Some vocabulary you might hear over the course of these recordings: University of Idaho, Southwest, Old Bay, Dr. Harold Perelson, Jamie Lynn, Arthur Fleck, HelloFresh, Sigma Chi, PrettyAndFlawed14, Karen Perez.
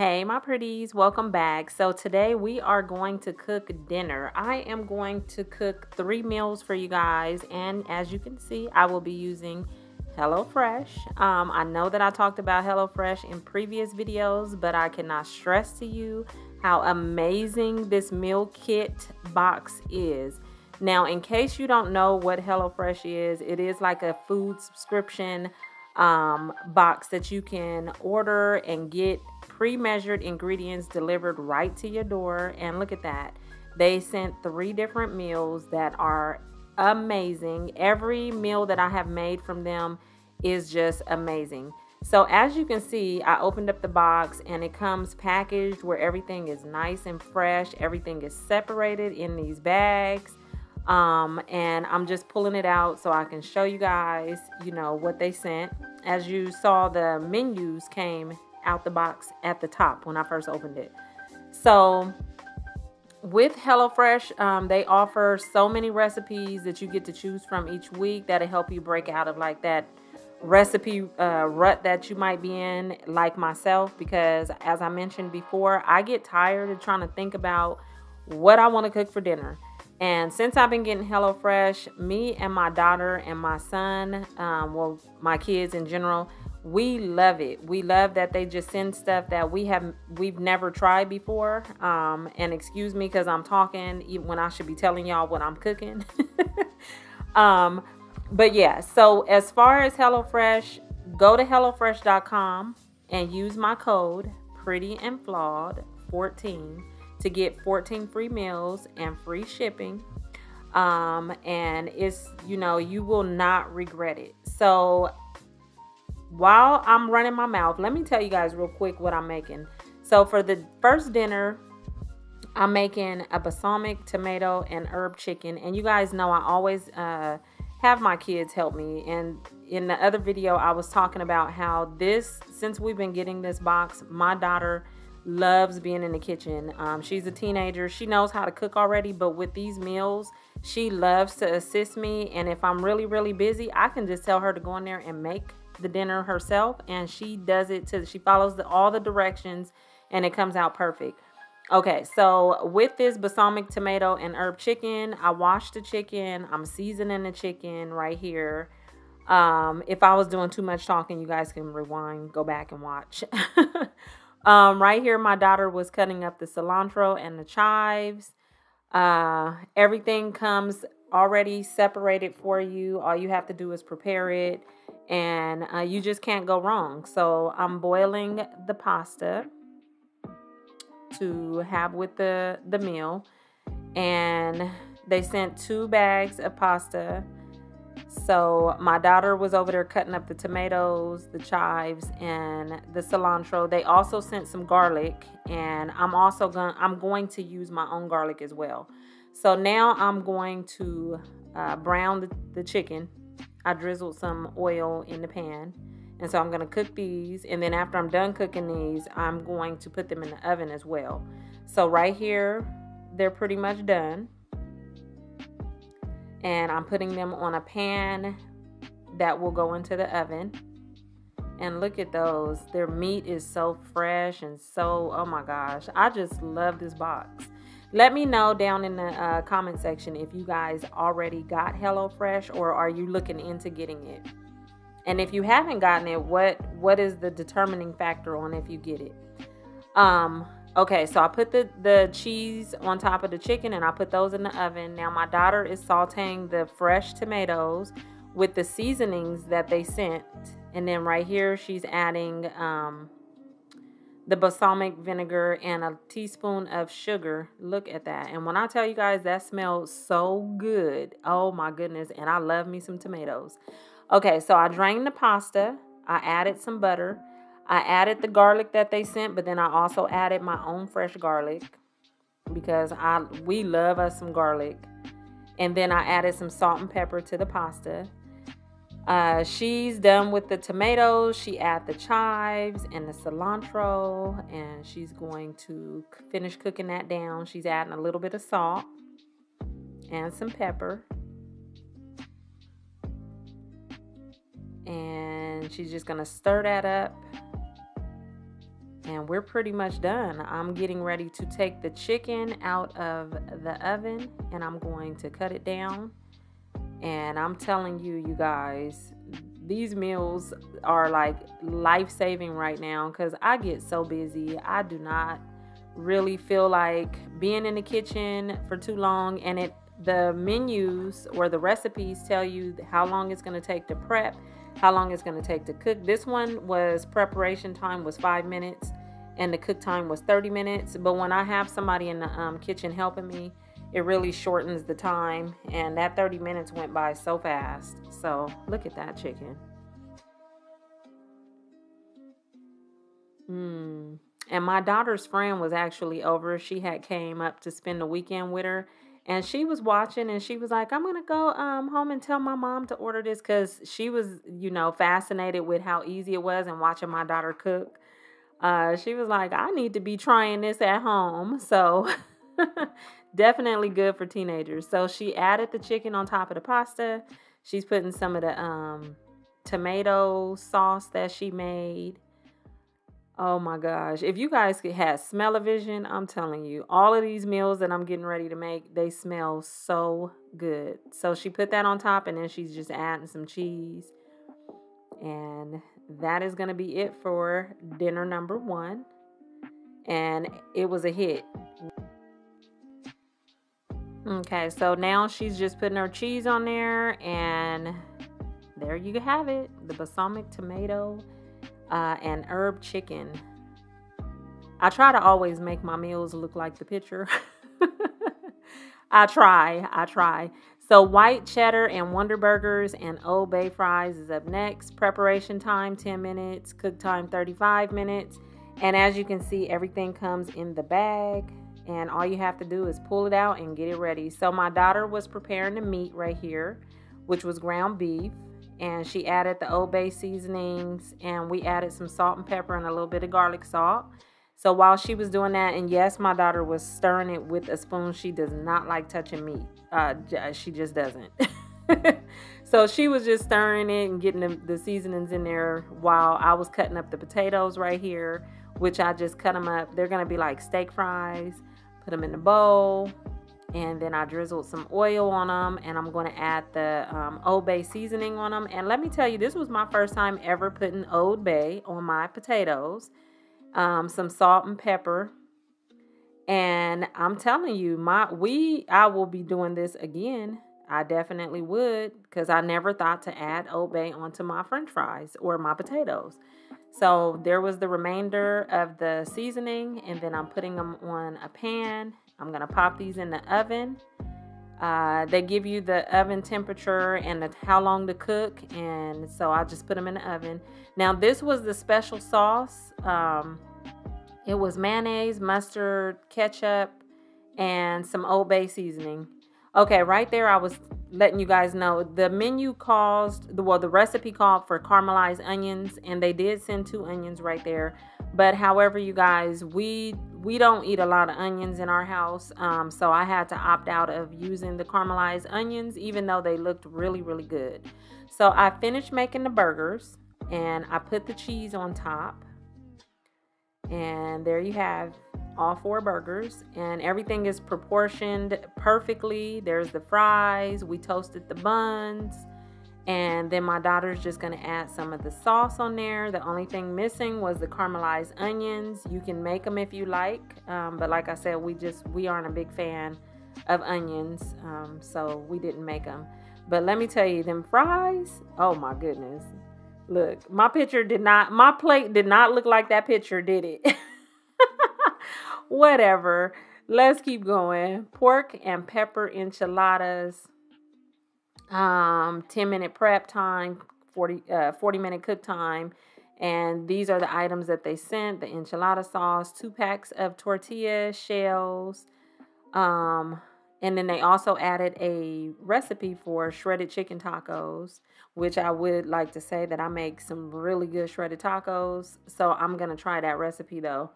Hey my pretties, welcome back. So today we are going to cook dinner. I am going to cook 3 meals for you guys, and as you can see I will be using HelloFresh. I know that I talked about HelloFresh in previous videos, but I cannot stress to you how amazing this meal kit box is. Now in case you don't know what HelloFresh is, it is like a food subscription box that you can order and get pre-measured ingredients delivered right to your door. And look at that, they sent 3 different meals that are amazing. Every meal that I have made from them is just amazing. So as you can see, I opened up the box and it comes packaged where everything is nice and fresh. Everything is separated in these bags, and I'm just pulling it out so I can show you guys, you know, what they sent. As you saw, the menus came out the box at the top when I first opened it. So with HelloFresh, they offer so many recipes that you get to choose from each week that'll help you break out of like that recipe rut that you might be in, like myself, because as I mentioned before, I get tired of trying to think about what I want to cook for dinner. And since I've been getting HelloFresh, me and my daughter and my son, well, my kids in general, we love it. We love that they just send stuff that we've never tried before. And excuse me because I'm talking even when I should be telling y'all what I'm cooking. But yeah, so as far as HelloFresh, go to HelloFresh.com and use my code PrettyAndFlawed14 to get 14 free meals and free shipping. And it's, you know, you will not regret it. So while I'm running my mouth, let me tell you guys real quick what I'm making. So for the first dinner, I'm making a balsamic tomato and herb chicken. And you guys know I always have my kids help me. And in the other video, I was talking about how this, since we've been getting this box, my daughter loves being in the kitchen. She's a teenager. She knows how to cook already, but with these meals, she loves to assist me. And if I'm really, really busy, I can just tell her to go in there and make the dinner herself, and she does it too. She follows all the directions and it comes out perfect. Okay, so with this balsamic tomato and herb chicken, I washed the chicken. I'm seasoning the chicken right here. If I was doing too much talking, you guys can rewind, go back and watch. Right here, my daughter was cutting up the cilantro and the chives. Everything comes already separated for you. All you have to do is prepare it, and you just can't go wrong. So I'm boiling the pasta to have with the meal, and they sent 2 bags of pasta. So my daughter was over there cutting up the tomatoes, the chives, and the cilantro. They also sent some garlic, and I'm going to use my own garlic as well. So now I'm going to brown the chicken. I drizzled some oil in the pan, and so I'm going to cook these, and then after I'm done cooking these, I'm going to put them in the oven as well. So right here, they're pretty much done, and I'm putting them on a pan that will go into the oven. And look at those. Their meat is so fresh and so, oh my gosh, I just love this box. Let me know down in the comment section if you guys already got HelloFresh, or are you looking into getting it? And if you haven't gotten it, what is the determining factor on if you get it? Okay, so I put the cheese on top of the chicken, and I put those in the oven. Now my daughter is sauteing the fresh tomatoes with the seasonings that they sent. And then right here, she's adding the balsamic vinegar and a teaspoon of sugar. Look at that. And when I tell you guys, that smells so good. Oh my goodness. And I love me some tomatoes. Okay, so I drained the pasta. I added some butter. I added the garlic that they sent, but then I also added my own fresh garlic because we love us some garlic. And then I added some salt and pepper to the pasta. She's done with the tomatoes. She added the chives and the cilantro, and she's going to finish cooking that down. She's adding a little bit of salt and some pepper, and she's just gonna stir that up and we're pretty much done. I'm getting ready to take the chicken out of the oven and I'm going to cut it down. And I'm telling you, you guys, these meals are like life-saving right now because I get so busy. I do not really feel like being in the kitchen for too long, and the menus or the recipes tell you how long it's going to take to prep, how long it's going to take to cook. This one was preparation time was 5 minutes and the cook time was 30 minutes. But when I have somebody in the kitchen helping me, it really shortens the time, and that 30 minutes went by so fast. So look at that chicken. And my daughter's friend was actually over. She had came up to spend the weekend with her, and she was watching, and she was like, I'm going to go home and tell my mom to order this, because she was, you know, fascinated with how easy it was and watching my daughter cook. She was like, I need to be trying this at home. So definitely good for teenagers. So she added the chicken on top of the pasta. She's putting some of the tomato sauce that she made. Oh my gosh. If you guys could have smell-o-vision, I'm telling you, all of these meals that I'm getting ready to make, they smell so good. So she put that on top, and then she's just adding some cheese. And that is going to be it for dinner number one. And it was a hit. Okay, so now she's just putting her cheese on there, and there you have it. The balsamic tomato and herb chicken. I try to always make my meals look like the picture. I try. So white cheddar and Wonder Burgers and Old Bay fries is up next. Preparation time, 10 minutes. Cook time, 35 minutes. And as you can see, everything comes in the bag. And all you have to do is pull it out and get it ready. So my daughter was preparing the meat right here, which was ground beef. And she added the Old Bay seasonings. And we added some salt and pepper and a little bit of garlic salt. So while she was doing that, and yes, my daughter was stirring it with a spoon. She does not like touching meat. She just doesn't. So she was just stirring it and getting the seasonings in there while I was cutting up the potatoes right here, which I just cut them up. They're going to be like steak fries. Put them in the bowl, and then I drizzled some oil on them, and I'm going to add the Old Bay seasoning on them. And let me tell you, this was my first time ever putting Old Bay on my potatoes. Some salt and pepper, and I'm telling you, I will be doing this again. I definitely would, because I never thought to add Old Bay onto my french fries or my potatoes. So there was the remainder of the seasoning, and then I'm putting them on a pan. I'm going to pop these in the oven. They give you the oven temperature and how long to cook, and so I just put them in the oven. Now this was the special sauce. It was mayonnaise, mustard, ketchup, and some Old Bay seasoning. Okay, right there I was letting you guys know the menu the recipe called for caramelized onions, and they did send 2 onions right there. But however, you guys, we don't eat a lot of onions in our house, so I had to opt out of using the caramelized onions, even though they looked really, really good. So I finished making the burgers, and I put the cheese on top, and there you have all 4 burgers, and everything is proportioned perfectly. There's the fries, we toasted the buns, and then my daughter's just going to add some of the sauce on there. The only thing missing was the caramelized onions. You can make them if you like, but like I said, we aren't a big fan of onions, so we didn't make them. But let me tell you, them fries, oh my goodness. Look, my plate did not look like that picture, did it? Whatever, let's keep going. Pork and pepper enchiladas, 10-minute prep time, 40-minute cook time. And these are the items that they sent: the enchilada sauce, 2 packs of tortilla shells, and then they also added a recipe for shredded chicken tacos, which I would like to say that I make some really good shredded tacos, so I'm gonna try that recipe though.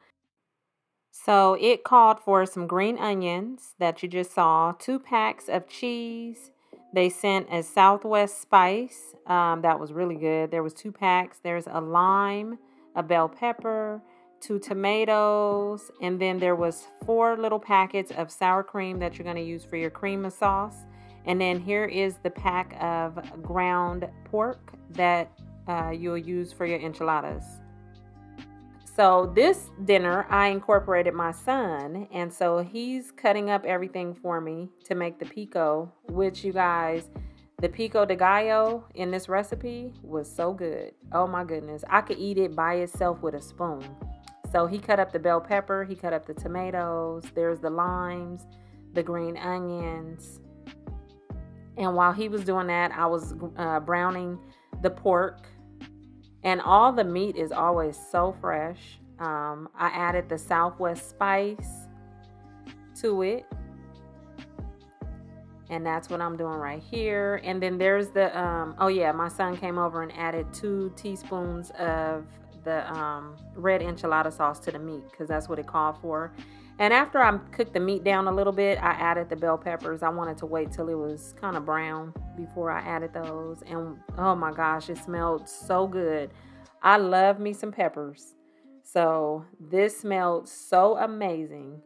So it called for some green onions that you just saw, 2 packs of cheese. They sent a Southwest spice. That was really good. There was 2 packs. There's a lime, a bell pepper, 2 tomatoes, and then there was 4 little packets of sour cream that you're going to use for your cream and sauce. And then here is the pack of ground pork that you'll use for your enchiladas. So this dinner, I incorporated my son, and so he's cutting up everything for me to make the pico, which you guys, the pico de gallo in this recipe was so good. Oh my goodness, I could eat it by itself with a spoon. So he cut up the bell pepper, he cut up the tomatoes, there's the limes, the green onions. And while he was doing that, I was browning the pork. And all the meat is always so fresh. I added the Southwest spice to it. And that's what I'm doing right here. And then there's the, oh yeah, my son came over and added 2 teaspoons of the red enchilada sauce to the meat, because that's what it called for. And after I cooked the meat down a little bit, I added the bell peppers. I wanted to wait till it was kind of brown before I added those. And oh my gosh, it smelled so good. I love me some peppers. So this smelled so amazing.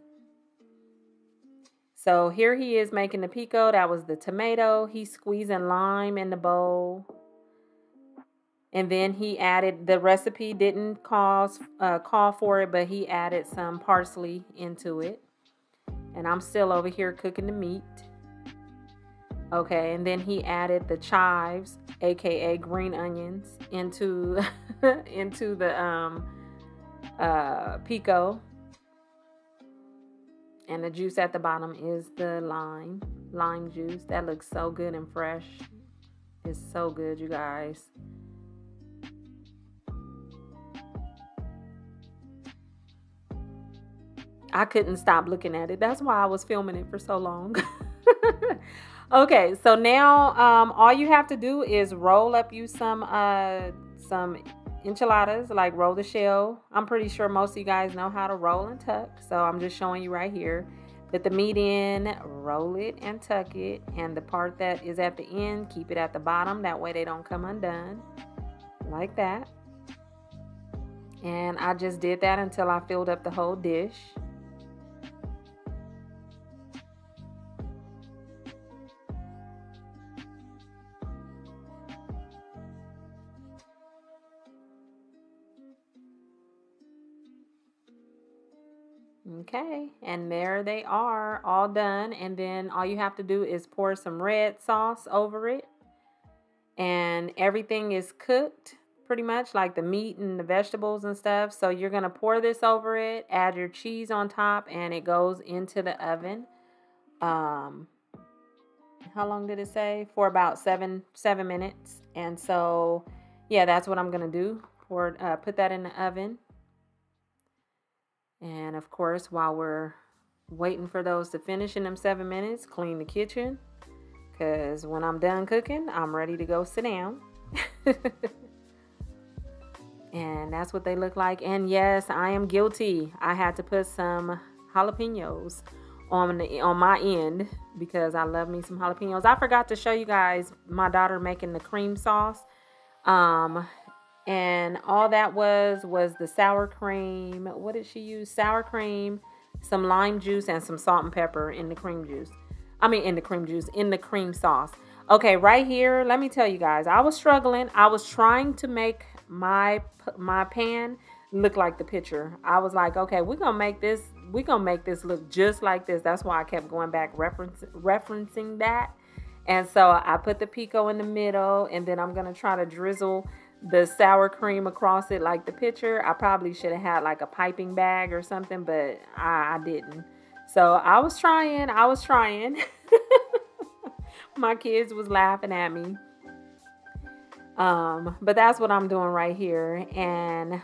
So here he is making the pico. That was the tomato. He's squeezing lime in the bowl. And then he added, the recipe didn't call for it, but he added some parsley into it. And I'm still over here cooking the meat. Okay, and then he added the chives, aka green onions, into into the pico. And the juice at the bottom is the lime juice. That looks so good and fresh. It's so good, you guys. I couldn't stop looking at it. That's why I was filming it for so long. Okay, so now all you have to do is roll up you some enchiladas, like roll the shell. I'm pretty sure most of you guys know how to roll and tuck, so I'm just showing you right here. Put the meat in, roll it and tuck it, and the part that is at the end, keep it at the bottom. That way they don't come undone, like that. And I just did that until I filled up the whole dish. Okay, and there they are, all done. And then all you have to do is pour some red sauce over it. And everything is cooked pretty much, like the meat and the vegetables and stuff. So you're going to pour this over it, add your cheese on top, and it goes into the oven. How long did it say? For about seven minutes. And so, yeah, that's what I'm going to do. Put that in the oven. And of course, while we're waiting for those to finish in them 7 minutes, clean the kitchen, because when I'm done cooking, I'm ready to go sit down. And that's what they look like. And yes, I am guilty. I had to put some jalapenos on my end, because I love me some jalapenos. I forgot to show you guys my daughter making the cream sauce. And all that was the sour cream. What did she use? Sour cream, some lime juice, and some salt and pepper in the cream juice. I mean, in the cream juice, in the cream sauce. Okay, right here, let me tell you guys, I was struggling. I was trying to make my pan look like the picture. I was like, okay, we're gonna make this look just like this. That's why I kept going back referencing that. And so I put the pico in the middle, and then I'm gonna try to drizzle the sour cream across it like the picture. I probably should have had like a piping bag or something, but I didn't. So I was trying. My kids was laughing at me. But that's what I'm doing right here. And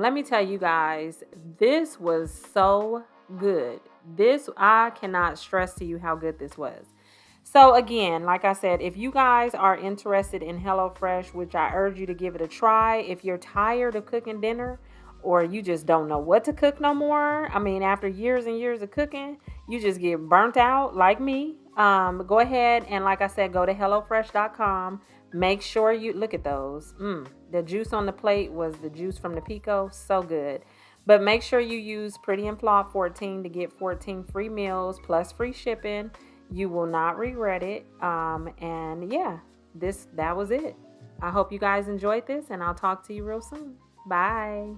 let me tell you guys, this was so good. I cannot stress to you how good this was. So again, like I said, if you guys are interested in HelloFresh, which I urge you to give it a try. If you're tired of cooking dinner, or you just don't know what to cook no more, I mean, after years and years of cooking, you just get burnt out like me. Go ahead and, like I said, go to HelloFresh.com. Make sure you look at those. The juice on the plate was the juice from the pico. So good. But make sure you use PrettyAndFlawed14 to get 14 free meals plus free shipping. You will not regret it. And yeah, that was it. I hope you guys enjoyed this, and I'll talk to you real soon. Bye.